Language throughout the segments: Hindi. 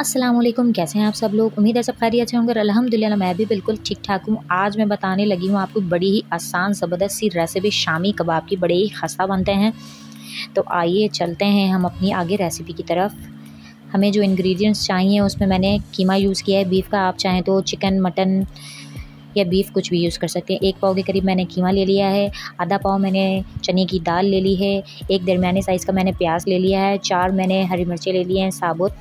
अस्सलामुअलैकुम, कैसे हैं आप सब लोग। उम्मीद है सब खैरियत से होंगे। अल्हम्दुलिल्लाह मैं भी बिल्कुल ठीक ठाक हूँ। आज मैं बताने लगी हूँ आपको बड़ी ही आसान ज़बरदस्त सी रेसिपी शामी कबाब की, बड़े ही खस्ता बनते हैं। तो आइए चलते हैं हम अपनी आगे रेसिपी की तरफ। हमें जो इंग्रेडिएंट्स चाहिए उसमें मैंने कीमा यूज़ किया है, बीफ़ का। आप चाहें तो चिकन, मटन या बीफ़ कुछ भी यूज़ कर सकते हैं। 1 पाव के करीब मैंने कीमा ले लिया है, आधा पाव मैंने चने की दाल ले ली है, एक दरमियाने साइज़ का मैंने प्याज ले लिया है, 4 मैंने हरी मिर्चें ले ली हैं साबुत,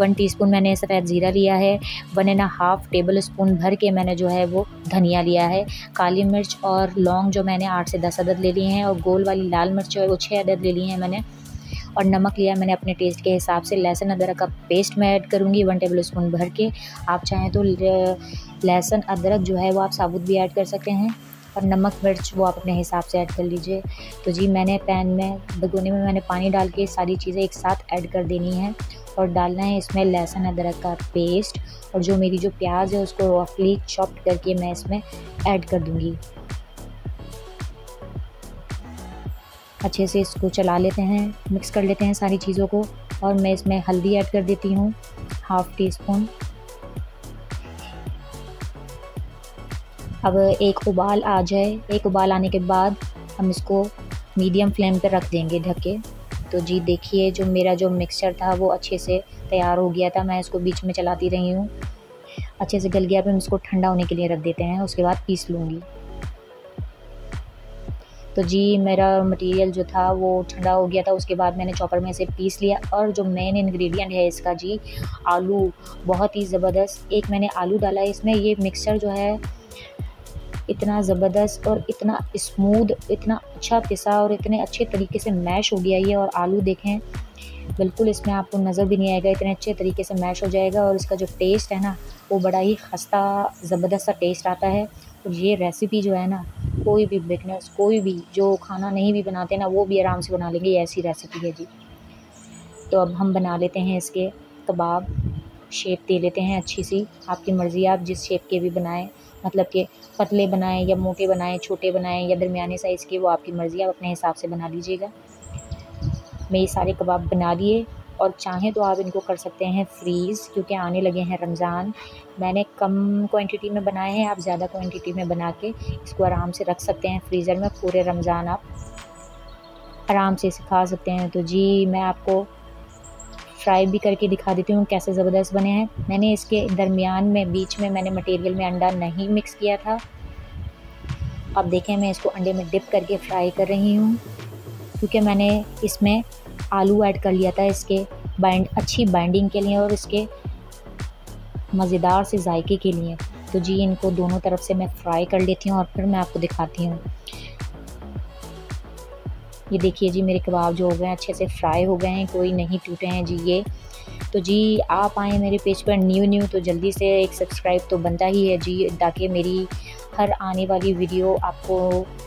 1 टीस्पून मैंने सफ़ेद ज़ीरा लिया है, 1.5 टेबलस्पून भर के मैंने जो है वो धनिया लिया है, काली मिर्च और लौंग जो मैंने 8 से 10 अदद ले लिए हैं, और गोल वाली लाल मिर्च जो है वो 6 अदद ले ली हैं मैंने, और नमक लिया मैंने अपने टेस्ट के हिसाब से। लहसुन अदरक का पेस्ट मैं ऐड करूँगी 1 टेबलस्पून भर के। आप चाहें तो लहसुन अदरक जो है वो आप साबुत भी ऐड कर सकते हैं, और नमक मिर्च वो आप अपने हिसाब से ऐड कर लीजिए। तो जी मैंने पैन में भगोने में मैंने पानी डाल के सारी चीज़ें एक साथ ऐड कर देनी है, और डालना है इसमें लहसुन अदरक का पेस्ट, और जो मेरी जो प्याज है उसको रफली चॉप्ड करके मैं इसमें ऐड कर दूँगी। अच्छे से इसको चला लेते हैं, मिक्स कर लेते हैं सारी चीज़ों को, और मैं इसमें हल्दी ऐड कर देती हूँ 1/2 टीस्पून। अब एक उबाल आ जाए, एक उबाल आने के बाद हम इसको मीडियम फ्लेम पर रख देंगे ढक के। तो जी देखिए जो मेरा जो मिक्सचर था वो अच्छे से तैयार हो गया था। मैं इसको बीच में चलाती रही हूँ, अच्छे से गल गया। अब हम इसको ठंडा होने के लिए रख देते हैं, उसके बाद पीस लूँगी। तो जी मेरा मटेरियल जो था वो ठंडा हो गया था, उसके बाद मैंने चॉपर में इसे पीस लिया। और जो मेन इंग्रेडिएंट है इसका जी आलू, बहुत ही ज़बरदस्त। एक मैंने आलू डाला है इसमें। ये मिक्सचर जो है इतना ज़बरदस्त और इतना स्मूद, इतना अच्छा पिसा और इतने अच्छे तरीके से मैश हो गया ये। और आलू देखें, बिल्कुल इसमें आपको नज़र भी नहीं आएगा, इतने अच्छे तरीके से मैश हो जाएगा। और इसका जो टेस्ट है ना वो बड़ा ही खस्ता ज़बरदस्त सा टेस्ट आता है। और ये रेसिपी जो है ना कोई भी बिगनर्स, कोई भी जो खाना नहीं भी बनाते ना, वो भी आराम से बना लेंगे। ऐसी रेसिपी है जी। तो अब हम बना लेते हैं इसके कबाब। शेप दे लेते हैं अच्छी सी, आपकी मर्ज़ी, आप जिस शेप के भी बनाएं, मतलब कि पतले बनाएं या मोटे बनाएं, छोटे बनाएं या दरमियाने साइज़ के, वो आपकी मर्ज़ी, आप अपने हिसाब से बना लीजिएगा। मैं ये सारे कबाब बना लिए, और चाहें तो आप इनको कर सकते हैं फ्रीज़, क्योंकि आने लगे हैं रमज़ान। मैंने कम क्वांटिटी में बनाए हैं, आप ज़्यादा क्वांटिटी में बना के इसको आराम से रख सकते हैं फ्रीज़र में। पूरे रमज़ान आप आराम से इसे खा सकते हैं। तो जी मैं आपको फ्राई भी करके दिखा देती हूँ कैसे ज़बरदस्त बने हैं। मैंने इसके दरमियान में, बीच में मैंने मटेरियल में अंडा नहीं मिक्स किया था। आप देखें मैं इसको अंडे में डिप करके फ्राई कर रही हूँ, क्योंकि मैंने इसमें आलू ऐड कर लिया था इसके अच्छी बाइंडिंग के लिए और इसके मज़ेदार से जायके के लिए। तो जी इनको दोनों तरफ से मैं फ्राई कर लेती हूँ और फिर मैं आपको दिखाती हूँ। ये देखिए जी मेरे कबाब जो हो गए हैं अच्छे से फ्राई हो गए हैं, कोई नहीं टूटे हैं जी ये। तो जी आप आए मेरे पेज पर न्यू, तो जल्दी से एक सब्सक्राइब तो बनता ही है जी, ताकि मेरी हर आने वाली वीडियो आपको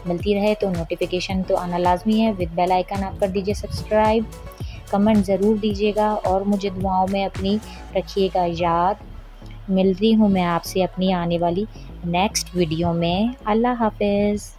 मिलती रहे। तो नोटिफिकेशन तो आना लाजमी है। विद बेल आइकन आप कर दीजिए सब्सक्राइब, कमेंट ज़रूर दीजिएगा, और मुझे दुआओं में अपनी रखिएगा याद। मिलती हूँ मैं आपसे अपनी आने वाली नेक्स्ट वीडियो में। अल्लाह हाफिज़।